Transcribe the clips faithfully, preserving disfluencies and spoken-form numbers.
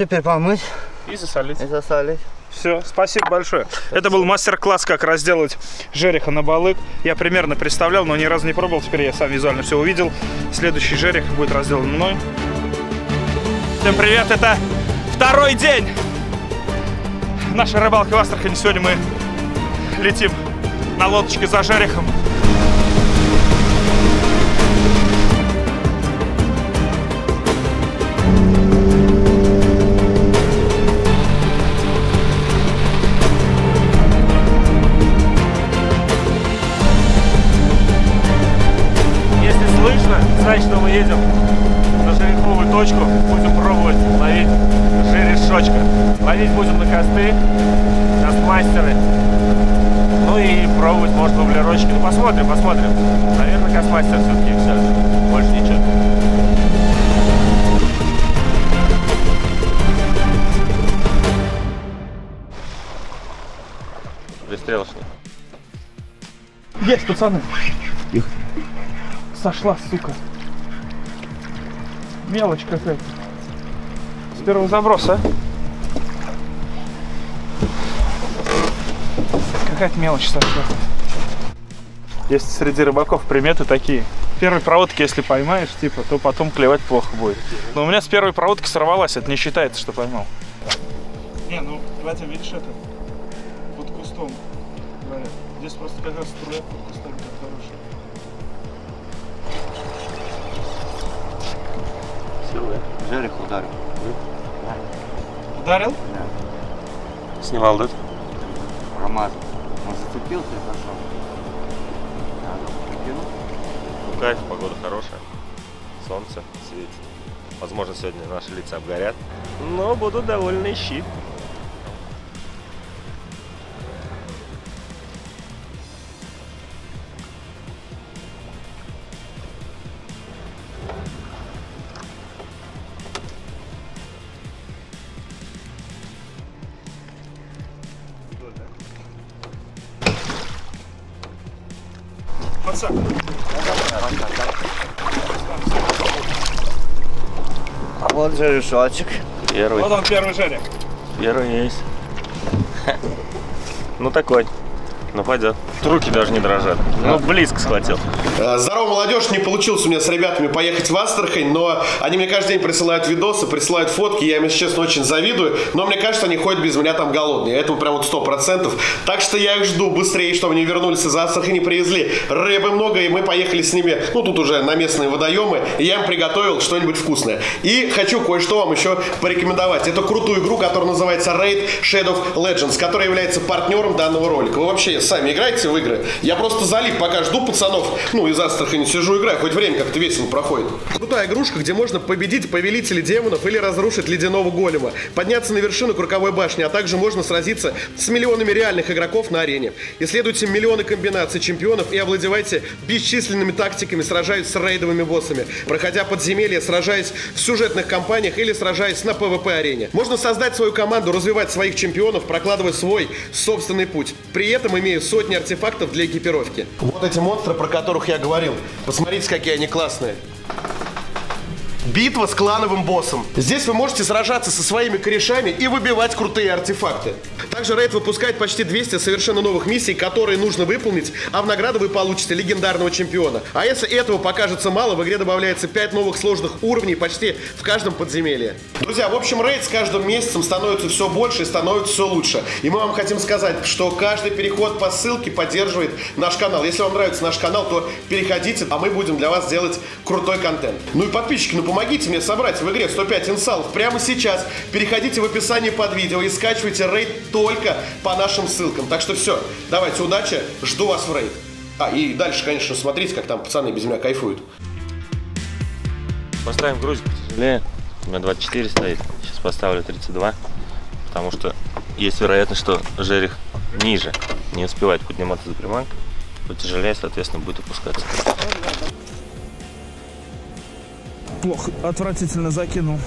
теперь помыть. И засолить. И засолить. Все, спасибо большое. Спасибо. Это был мастер-класс, как разделать жереха на балык. Я примерно представлял, но ни разу не пробовал. Теперь я сам визуально все увидел. Следующий жерех будет разделан мной. Всем привет, это второй день нашей рыбалки в Астрахани. Сегодня мы летим на лодочке за жерехом. Что мы едем на жереховую точку, будем пробовать ловить жерешочка. Ловить будем на косты, кастмастеры, ну и пробовать можно углерочки. Ну посмотрим, посмотрим. Наверное, кастмастер все-таки все, больше ничего. Пристрелочник. Есть, пацаны. Тихо. Сошла, сука. Мелочь какая-то. С первого заброса. Какая-то мелочь сошла. Есть среди рыбаков приметы такие. Первой проводки, если поймаешь, типа, то потом клевать плохо будет. Но у меня с первой проводки сорвалась, это не считается, что поймал. Не, ну, Батя, видишь, это под кустом, говорят. Здесь просто как раз струя под кустом, как хорошая. Жерех ударил. Ударил? Да. Снимал, да? Промазал. Он зацепился и пошел. Да, ну, кайф, погода хорошая. Солнце светит. Возможно, сегодня наши лица обгорят. Но буду довольно щит. Вот жерешочек. Первый. Вот он, первый жерех. Первый есть. Ну такой. Ну пойдет. Руки даже не дрожат. Ну близко схватил. Здорово, молодежь. Не получилось у меня с ребятами поехать в Астрахань, но они мне каждый день присылают видосы, присылают фотки. Я им, если честно, очень завидую. Но мне кажется, они ходят без меня там голодные. Это прям вот сто процентов. Так что я их жду быстрее, чтобы они вернулись из Астрахани, привезли рыбы много, и мы поехали с ними, ну тут уже на местные водоемы. И я им приготовил что-нибудь вкусное. И хочу кое-что вам еще порекомендовать. Это крутую игру, которая называется Raid Shadow Legends, которая является партнером данного ролика. Вы вообще сами играете в игры? Я просто залип, пока жду пацанов. Ну, из Астрахани сижу, играю, хоть время как-то весело проходит. Крутая игрушка, где можно победить повелителя демонов или разрушить ледяного голема, подняться на вершину круговой башни, а также можно сразиться с миллионами реальных игроков на арене. Исследуйте миллионы комбинаций чемпионов и овладевайте бесчисленными тактиками, сражаясь с рейдовыми боссами, проходя подземелья, сражаясь в сюжетных кампаниях или сражаясь на пэ вэ пэ арене. Можно создать свою команду, развивать своих чемпионов, прокладывая свой собственный путь, при этом имея сотни артефактов для экипировки. Вот эти монстры, про которых я говорил. Посмотрите, какие они классные. Битва с клановым боссом. Здесь вы можете сражаться со своими корешами и выбивать крутые артефакты. Также Raid выпускает почти двести совершенно новых миссий, которые нужно выполнить, а в награду вы получите легендарного чемпиона. А если этого покажется мало, в игре добавляется пять новых сложных уровней почти в каждом подземелье. Друзья, в общем, Raid с каждым месяцем становится все больше и становится все лучше. И мы вам хотим сказать, что каждый переход по ссылке поддерживает наш канал. Если вам нравится наш канал, то переходите, а мы будем для вас делать крутой контент. Ну и подписчики, ну помогите мне собрать в игре сто пять инсалов прямо сейчас. Переходите в описание под видео и скачивайте рейд только по нашим ссылкам. Так что все, давайте, удачи, жду вас в рейд. А, и дальше, конечно, смотрите, как там пацаны без меня кайфуют. Поставим грузик потяжелее. У меня двадцать четыре стоит, сейчас поставлю тридцать два. Потому что есть вероятность, что жерех ниже не успевает подниматься за приманкой. Потяжелее, соответственно, будет опускаться. Плохо, отвратительно закинул.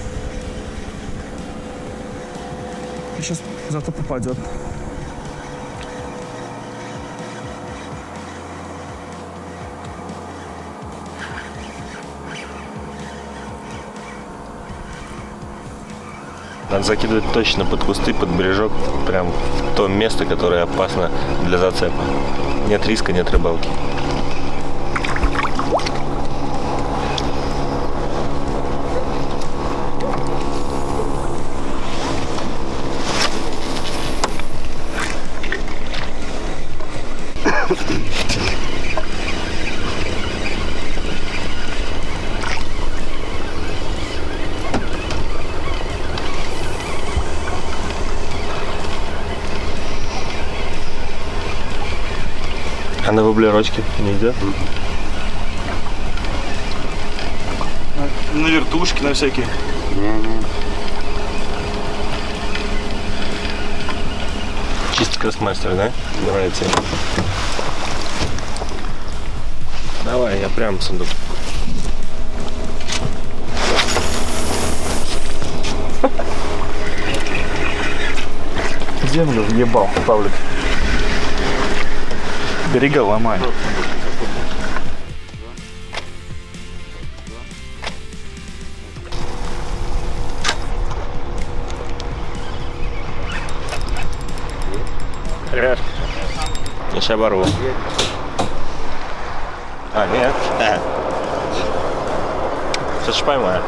Сейчас зато попадет. Надо закидывать точно под кусты, под бережок, прям в то место, которое опасно для зацепа. Нет риска, нет рыбалки. А на воблерочке нельзя? На вертушки, на всякие. Mm-hmm. Чистый кастмастер, да? Нравится. Давай, я прям сундук. Землю въебал, Павлик. Берега ломай. Ребят, я сейчас оборву. А, нет. Сейчас же поймаю.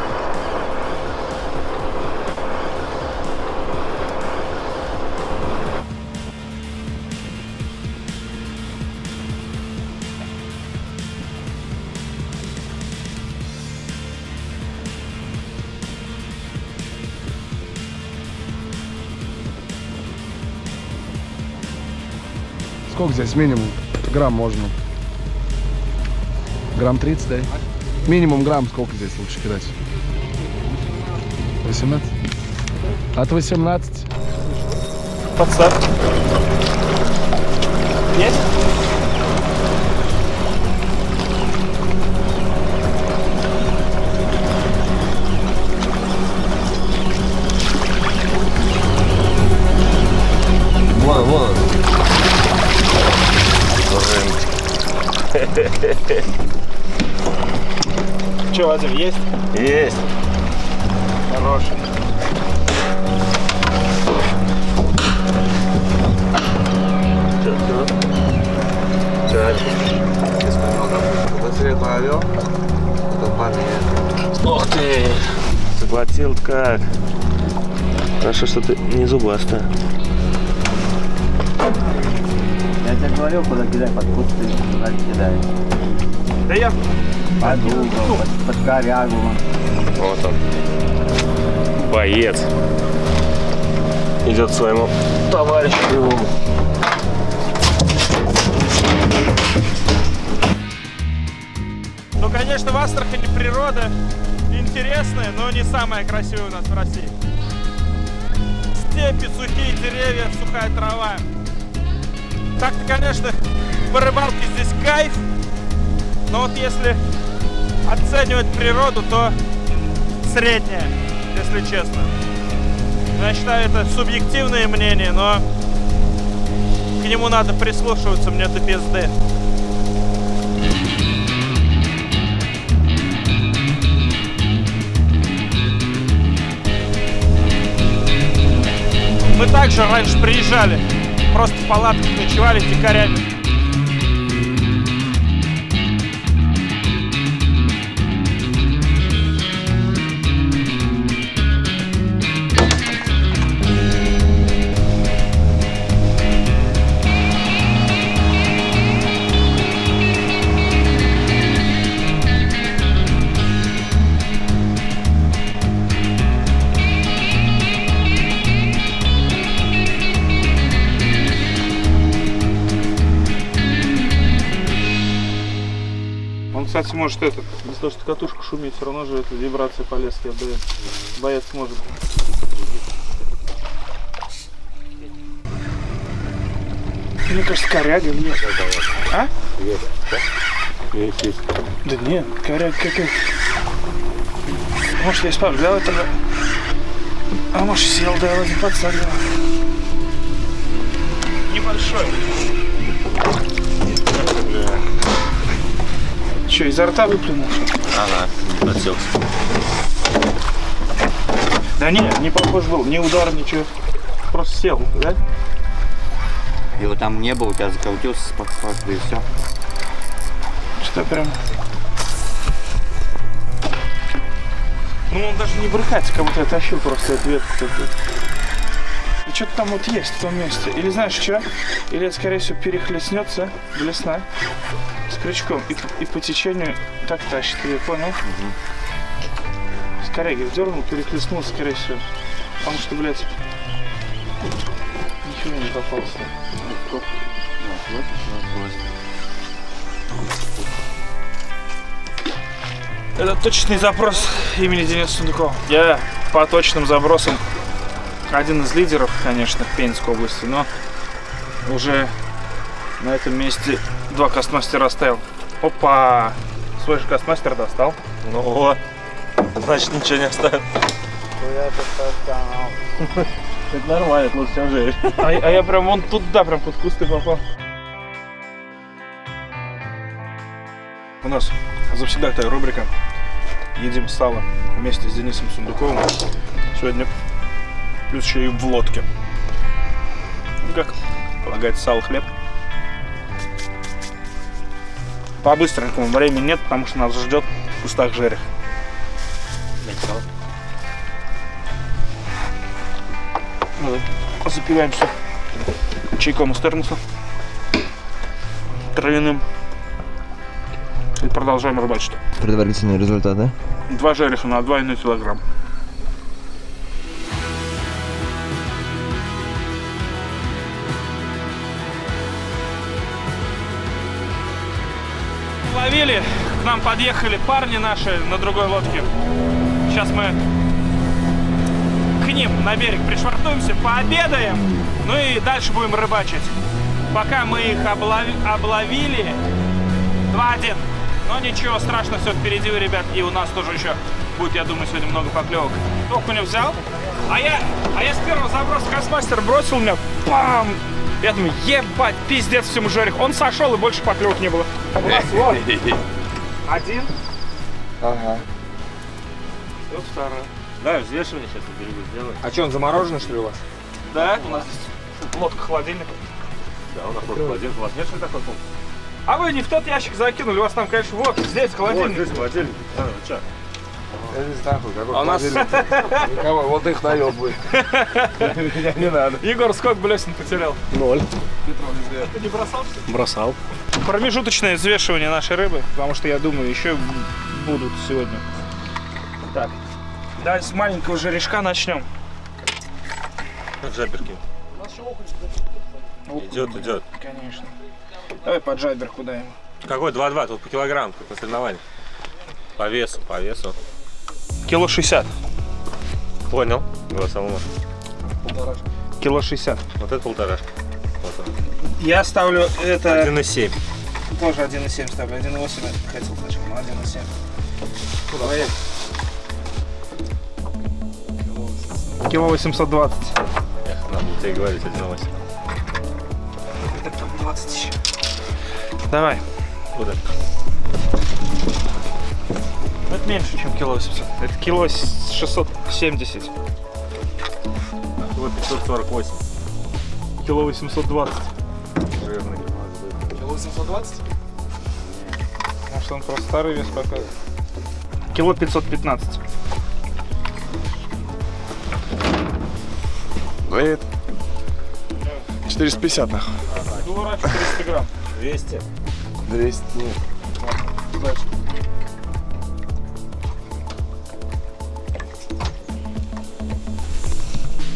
Сколько здесь минимум? Грамм можно. Грамм тридцать, да? Минимум грамм сколько здесь лучше кидать? восемнадцать? От восемнадцати. Подставь. Есть? Вон, вон. Че, Азов, есть? Есть. Хороший. Ох ты! Заплатил как? Хорошо, что ты не зубастая. Я тебе говорил, куда кидай, под куст ты куда кидай. Да я под угол, под, под корягу. Вот он, боец. Идет к своему товарищу. Ну, конечно, в Астрахани природа интересная, но не самая красивая у нас в России. Степи, сухие деревья, сухая трава. Так-то, конечно, по рыбалке здесь кайф, но вот если оценивать природу, то средняя, если честно. Я считаю, это субъективное мнение, но к нему надо прислушиваться, мне до пизды. Мы также раньше приезжали. Просто в палатках ночевали дикарями. Кстати, может это, без того, что катушка шумит, все равно же это вибрация по лесу отдает. Боец может. Мне кажется, коряга нет. А? Есть. Есть, есть. Да нет, коряга какая. Может, я спал, давай тогда. А может, сел, давай, не подсадил. Небольшой. Что, изо рта выплюнул? Ага, отсекся. Да нет, не похож был, ни удар, ничего. Просто сел, да? Его там не было, у тебя заколотился спокойно, да и все. Что прям... Ну, он даже не брыкается, как будто я тащил просто эту ветку. И что-то там вот есть в том месте. Или знаешь что? Или это, скорее всего, перехлестнется блесна с крючком и, и по течению так тащит. Я понял? Угу. Скорее, вдернул, перехлестнул, скорее всего. Потому что, блядь, ничего не попалось. Это точный заброс имени Дениса Сундукова. Я по точным забросам один из лидеров, конечно, в Пензенской области, но уже на этом месте два кастмастера оставил. Опа! Свой же кастмастер достал. Ну вот, значит ничего не оставил. Это нормально, это лучше, чем жерех. А я прям вон туда, прям под кусты попал. У нас завсегдатая рубрика «Едим сало» вместе с Денисом Сундуковым. Сегодня плюс еще и в лодке. Как полагается, сало, хлеб. По-быстренькому времени нет, потому что нас ждет в кустах жерех. Запиваемся чайком из термоса травяным. И продолжаем рыбачить. Предварительные результаты? Два жереха на два и ноль килограмм. Ловили, к нам подъехали парни наши на другой лодке. Сейчас мы к ним на берег пришвартуемся, пообедаем, ну и дальше будем рыбачить. Пока мы их облови... обловили два-один. Но ничего страшного, все впереди, ребят, и у нас тоже еще будет, я думаю, сегодня много поклевок. Окуня взял, а я, а я с первого заброса кастмастер бросил меня, бам! Я думаю, ебать, пиздец всему жереху. Он сошел, и больше поклевок не было. У нас вот один. Ага. И вот второй. Да, взвешивание сейчас на берегу сделаем. А что, он замороженный, что ли, у вас? Да, у нас лодка-холодильник. Да, у нас лодка-холодильник. У вас нет, что ли, такой пункт? А вы не в тот ящик закинули, у вас там, конечно, вот здесь холодильник. Вот здесь холодильник. Да, ну что? Я не знаю, какой а у нас... Никого, вот их наел будет. Не надо. Егор, сколько блесен потерял? Ноль. Ты не бросал, что ли? Бросал. Промежуточное взвешивание нашей рыбы, потому что, я думаю, еще будут сегодня. Так, давай с маленького жерешка начнем. Как жаберки. У нас еще окунь. Идет, идет. Конечно. Давай под жабер куда ему. Какой два-два? Тут по килограмм, как на соревновании. По весу, по весу. Кило шестьдесят. Понял. Голосовому. Полторашка. Кило шестьдесят. Вот это полторашка. полторашка. Я ставлю это... один и семь. Тоже один и семь ставлю. один и восемь хотел точку, но один и семь. Куда? Поехали. Кило восемьсот двадцать. Эх, надо было тебе говорить один и восемь. Это двадцать еще. Давай. Куда? Это меньше, чем кило восемьсот. Это кило шестьсот семьдесят. Кило пятьсот сорок восемь. Кило восемьсот двадцать. Жирный. Кило восемьсот двадцать? Может, он просто старый вес показывает. Кило пятьсот пятнадцать. Блин. четыреста пятьдесят, нахуй. Килограмм четыреста грамм. двести. двести. Нет. Дальше.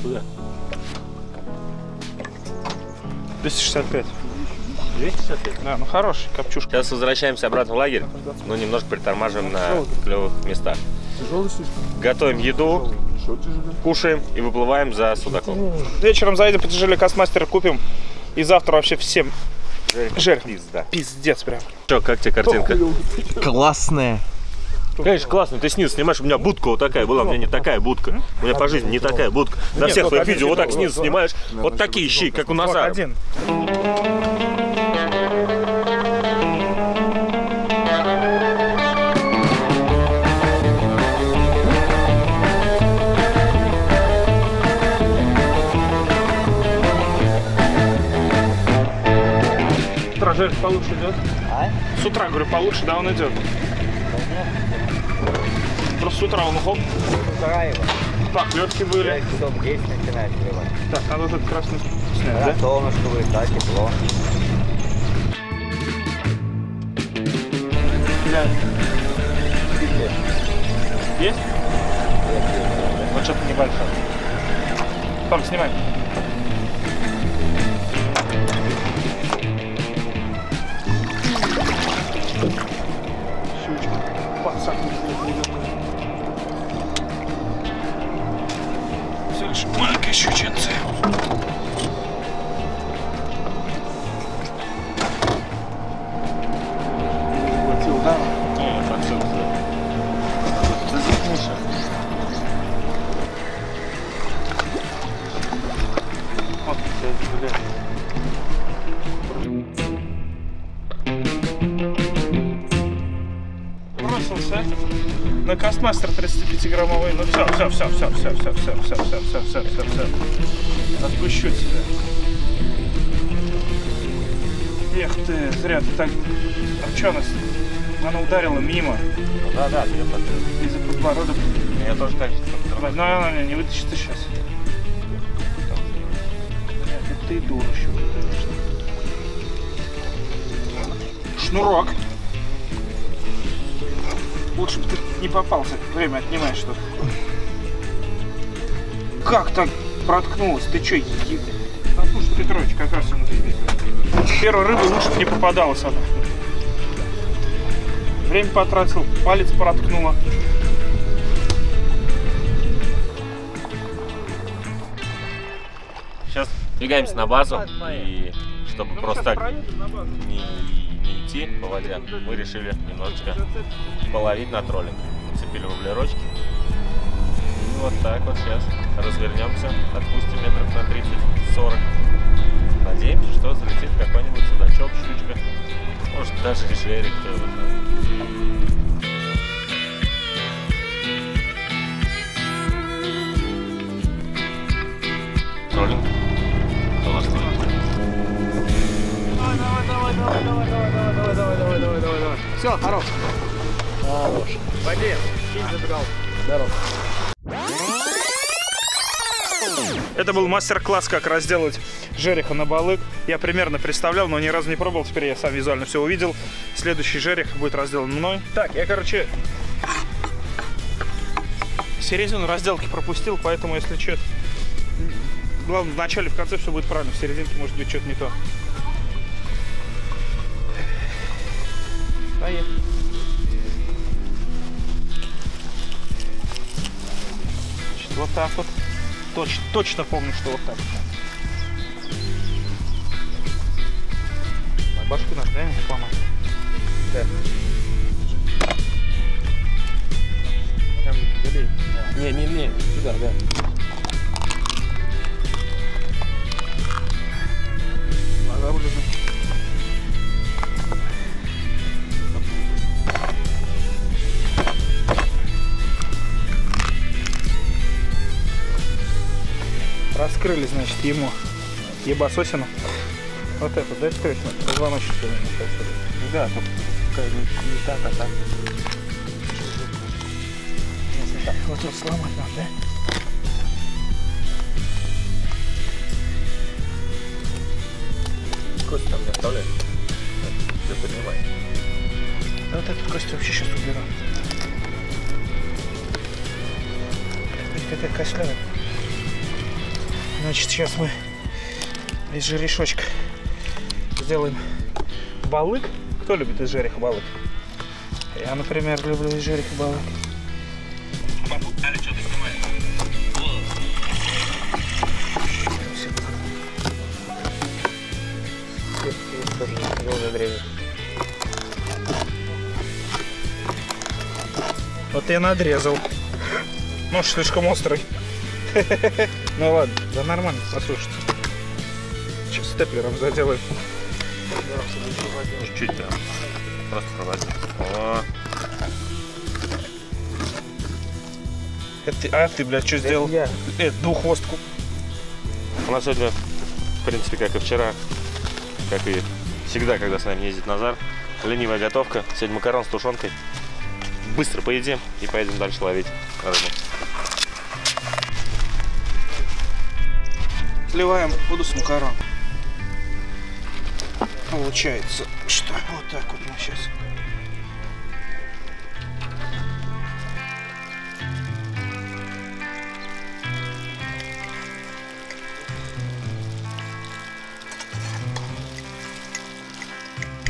Куда? двести шестьдесят пять. двести шестьдесят пять? Да, ну хороший, копчушка. Сейчас возвращаемся обратно в лагерь, но немножко притормаживаем на клевых местах. Готовим еду, кушаем и выплываем за судаком. Вечером заедем, потяжелее кастмастера купим. И завтра вообще всем жерех. Пизда. Пиздец прям. Че, как тебе картинка? Классная. Конечно, классно. Ты снизу снимаешь, у меня будка вот такая была, у меня не такая будка. У меня по жизни не такая будка. На всех своих видео вот так снизу снимаешь. Вот такие щи, как у Назара. утра жерех получше идет? А? С утра, говорю, получше, да, он идет. Просто с утра он хоп. Так, лёгкие были. Так, надо вот этот красный снять, да? Да, солнышко будет, да, тепло. Есть? Вот что-то небольшое. Павел, снимай. Щучка. Пацан. Все лишь маленькие щученцы. На кастмастер тридцатипятиграммовый, ну все, все, все, все, все, все, все, все, все, все, все, все, все. Отпущу тебя. Эх ты, зря ты так. А что нас? Она ударила мимо. Ну, да, да, я подтвердил. Из-за подбородок. Я тоже так. Но она меня не вытащится сейчас. Это ты дура еще, конечно. Шнурок. Лучше бы ты не попался, время отнимаешь что-то. Как так проткнулось? Ты че, еди? А слушай, Петрович, как раз он заебись. Первой рыбы лучше бы не попадалась она. Время потратил, палец проткнуло. Сейчас двигаемся на базу, и чтобы ну, просто так не... не идти по воде, мы решили немножечко половить на троллинг. Нацепили углерочки. И вот так вот сейчас развернемся, отпустим метров на тридцать-сорок. Надеемся, что залетит какой-нибудь судачок, щучка, может даже жерех. Троллинг. Давай, давай, давай, давай, давай, давай, давай, давай. Все, хорош. Хорош. Води, кинь зажигал. Здорово. Это был мастер-класс, как разделать жереха на балык. Я примерно представлял, но ни разу не пробовал. Теперь я сам визуально все увидел. Следующий жерех будет разделан мной. Так, я, короче, середину разделки пропустил, поэтому, если что... Главное, в начале, в конце все будет правильно. В серединке может быть что-то не то. Поехали. Значит, вот так вот. Точ, точно помню, что вот так. На башку надо, да, не помочь? Да. Там, блин. Да. Не, не, не. Сюда, да. Глаза вылезли. Раскрыли, значит, ему ебасосину. Вот это, да, что ли? Позвоночник. Да, только не так, а так. Если так, вот тут сломать надо, да? Кость там не оставляет. Все поднимай. Вот эту кость вообще сейчас уберу. Какая-то костлявая. Значит, сейчас мы из жерешочка сделаем балык. Кто любит из жереха балык? Я, например, люблю из жереха балык. Папа, Аля, что ты снимаешь? Вот я надрезал. Нож слишком острый. Ну ладно, да нормально, послушайте. Сейчас степлером заделаем. Чуть-чуть, да. Просто проводим. А ты, блядь, что сделал? Это двуххвостку. У нас сегодня, в принципе, как и вчера, как и всегда, когда с нами ездит Назар. Ленивая готовка. Сегодня макарон с тушенкой. Быстро поедим и поедем дальше ловить рыбу. Сливаем воду с макароном. Получается, что вот так вот мы сейчас...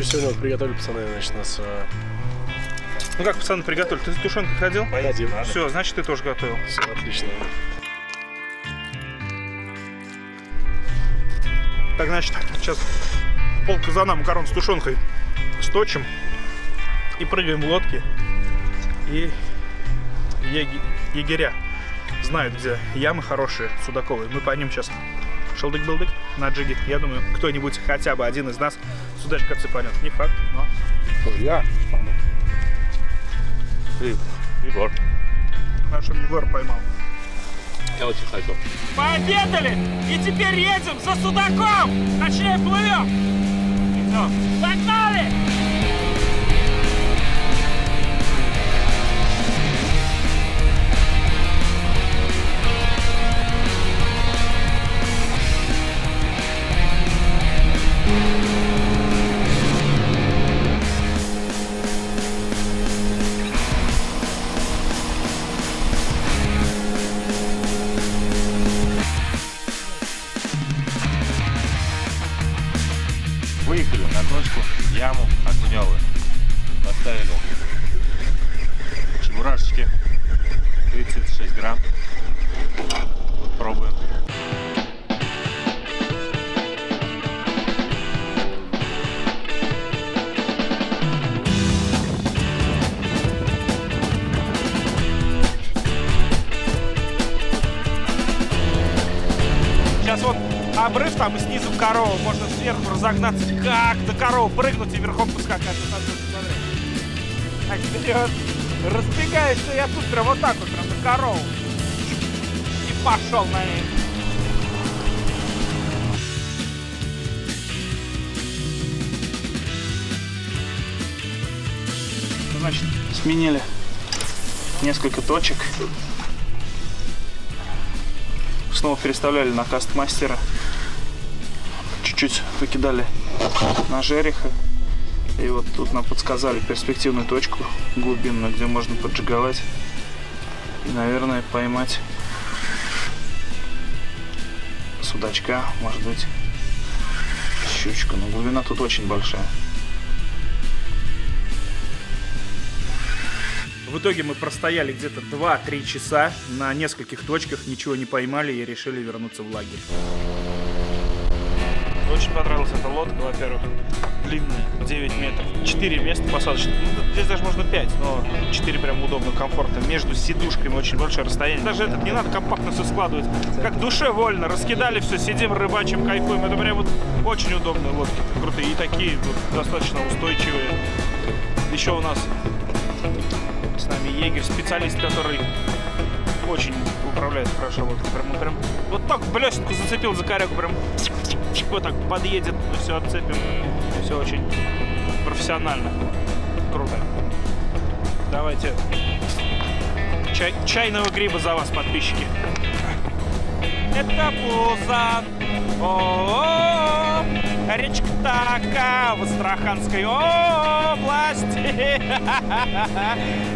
Сегодня вот приготовили пацаны, значит, нас... Э... Ну как пацаны приготовили? Ты за тушенкой ходил? Поедем. Все, значит, ты тоже готовил. Все, отлично. Так, значит, сейчас пол казана макарон с тушенкой сточим и прыгаем в лодки. И еги... егеря знают, где ямы хорошие, судаковые. Мы по ним сейчас... Шелдык-былдык на джиге. Я думаю, кто-нибудь, хотя бы один из нас, судачка цепанет. Не факт, но... Я поймал. Привет. Егор. Наш Егор поймал. Я очень хочу. Пообедали! И теперь едем за судаком! Точнее, плывем! Идем. Погнали! Выехали на точку, яму окуневую, поставили чебурашечки, тридцать шесть грамм, вот пробуем. Сейчас вот обрыв там и снизу корова, можно сверху разогнаться, как до коровы прыгнуть и верхом поскакать. Так, вперед, разбегаешься, я тут прям вот так вот, прям до коровы. И пошел на ней. Значит, сменили несколько точек. Снова переставляли на кастмастера. Чуть-чуть выкидали на жереха. И вот тут нам подсказали перспективную точку глубинную, где можно поджиговать и, наверное, поймать судачка, может быть, щучку. Но глубина тут очень большая. В итоге мы простояли где-то два-три часа на нескольких точках, ничего не поймали и решили вернуться в лагерь. Очень понравилась эта лодка, во-первых, длинная, девять метров, четыре места посадочных, ну, здесь даже можно пять, но четыре прям удобно, комфортно, между сидушками очень большое расстояние. Даже этот не надо компактно все складывать, как душе вольно, раскидали все, сидим, рыбачим, кайфуем, это прям вот очень удобные лодки, крутые и такие вот, достаточно устойчивые. Еще у нас... С нами егерь, специалист, который очень управляет хорошо. Вот, прям, прям, вот так блесенку зацепил за корягу, прям вот так подъедет, мы все отцепим. Все очень профессионально. Круто. Давайте чай, чайного гриба за вас, подписчики. Это Бузан. О-о-о! Речка такая в Астраханской области.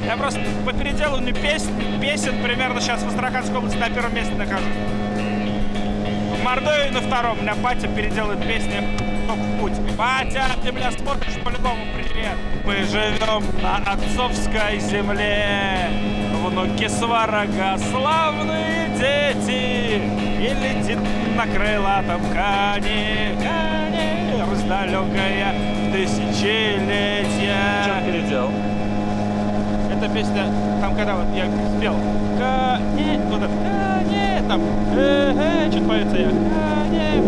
Я просто по переделанию песен, песен примерно сейчас в Астраханской области на первом месте нахожусь. В Мордовии на втором. У меня Батя переделает песни только в путь. Батя, ты меня смотришь, по-любому привет. Мы живем на отцовской земле. Внуки сварога славные дети. И летит на крылатом коне, коне раздалекая тысячелетия. Чем передел? Эта песня, там когда вот я спел коне, вот это коне, там э-э, что-то поется я коне.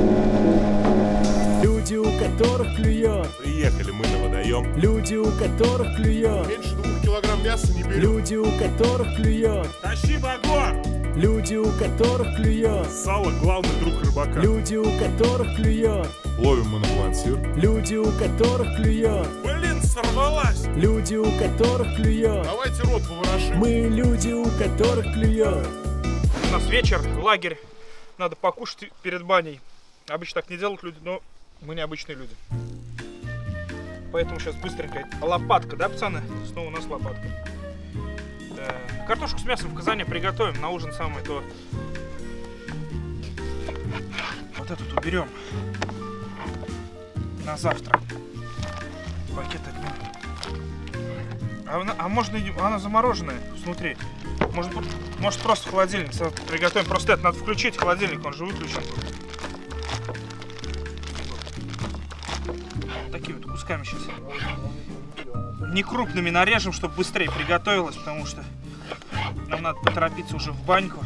Люди, у которых клюет. Приехали мы на водоем. Люди, у которых клюет. Меньше двух килограмм мяса не берем. Люди, у которых клюет. Тащи багор. Люди, у которых клюет. Сало — главный друг рыбака. Люди, у которых клюет. Ловим мы на плантир. Люди, у которых клюет. Блин, сорвалась. Люди, у которых клюет. Давайте рот поворошим. Мы люди, у которых клюет. У нас вечер, лагерь. Надо покушать перед баней. Обычно так не делают люди, но мы необычные люди. Поэтому сейчас быстренько. Лопатка, да, пацаны? Снова у нас лопатка. Да. Картошку с мясом в казане приготовим. На ужин самое то. Вот эту уберем. На завтра. Пакет от... А, она, а можно... Она замороженная внутри. Может, может просто в холодильник приготовим. Просто это надо включить. Холодильник, он же выключен. Такими вот кусками сейчас. Не крупными нарежем, чтобы быстрее приготовилось, потому что нам надо поторопиться уже в баньку.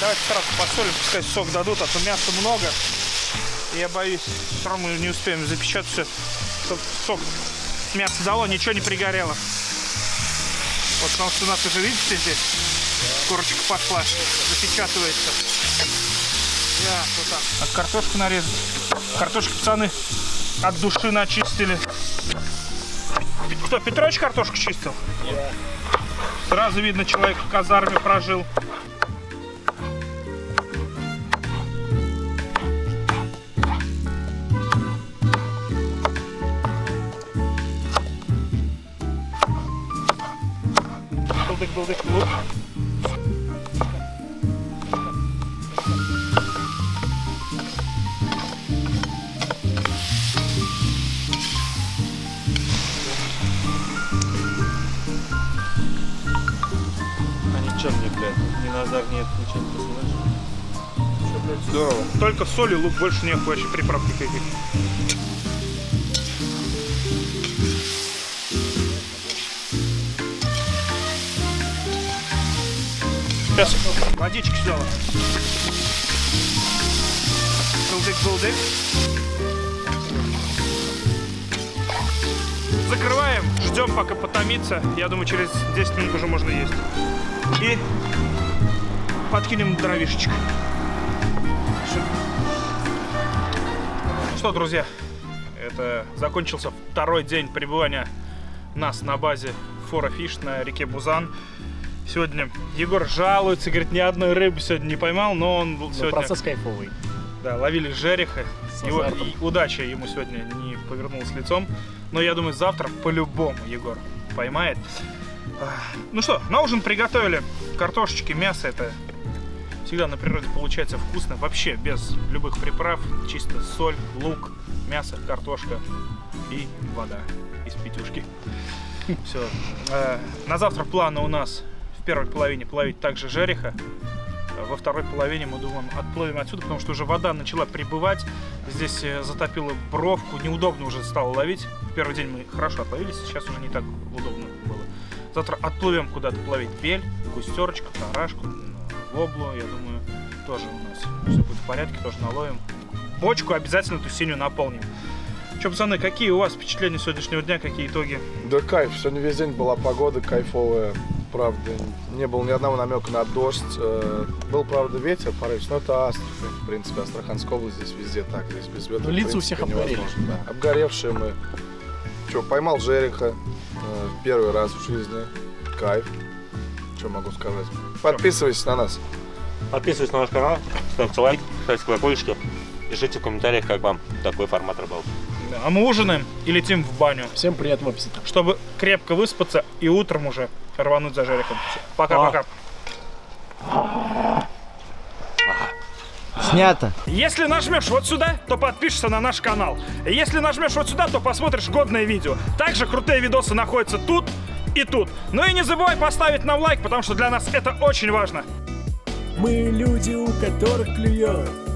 Давайте сразу посолим, пускай сок дадут, а то мяса много. Я боюсь, все равно мы не успеем запечатать все, чтобы сок мясо дало, ничего не пригорело. Вот, потому что у нас уже, видите, здесь корочка пошла, запечатывается. Я, вот так. От картошку нарезать. Картошки, пацаны, от души начистили. Кто, Петрович картошку чистил? Нет. Сразу видно, человек в казарме прожил. Был-дык-был-дык-лук. А ничем не, блядь, ни Назар нет, ничем не посылаешь. Все, блядь, да. Только соль и лук, больше нет вообще приправ никаких. Сейчас водички сделала. Булдык-булдык. Закрываем, ждем, пока потомится. Я думаю, через десять минут уже можно есть. И подкинем дровишечек. Ну что, друзья, это закончился второй день пребывания нас на базе форафиш на реке Бузан. Сегодня Егор жалуется, говорит, ни одной рыбы сегодня не поймал, но он был сегодня... Процесс кайфовый. Да, ловили жереха. Его... Удача ему сегодня не повернулась лицом. Но я думаю, завтра по-любому Егор поймает. Ну что, на ужин приготовили картошечки, мясо. Это всегда на природе получается вкусно. Вообще без любых приправ. Чисто соль, лук, мясо, картошка и вода из пятюшки. Все. На завтра планы у нас... В первой половине плавить также жереха, во второй половине мы думаем отплывем отсюда, потому что уже вода начала прибывать, здесь затопило бровку, неудобно уже стало ловить. В первый день мы хорошо отловились, сейчас уже не так удобно было. Завтра отплывем куда-то плавить бель, густерочку, тарашку, воблу, я думаю, тоже у нас все будет в порядке, тоже наловим. Бочку обязательно ту синюю наполним. Че, пацаны, какие у вас впечатления сегодняшнего дня, какие итоги? Да кайф, сегодня весь день была погода кайфовая. Правда, не было ни одного намека на дождь. Был, правда, ветер, порыв, но это Астрахань, в принципе, Астраханская область, здесь везде так, здесь без ветра. Лица у всех обгорели. Да. Обгоревшие мы. Че, поймал жереха первый раз в жизни. Кайф. Что могу сказать? Подписывайтесь на нас. Подписывайтесь на наш канал, ставьте лайк, ставьте колокольчики. Пишите в комментариях, как вам такой формат рыбалки. А мы ужинаем и летим в баню. Всем приятного аппетита. Чтобы крепко выспаться и утром уже рвануть за жерехом. Пока-пока. А. Снято. Если нажмешь вот сюда, то подпишешься на наш канал. Если нажмешь вот сюда, то посмотришь годное видео. Также крутые видосы находятся тут и тут. Ну и не забывай поставить нам лайк, потому что для нас это очень важно. Мы люди, у которых клюет.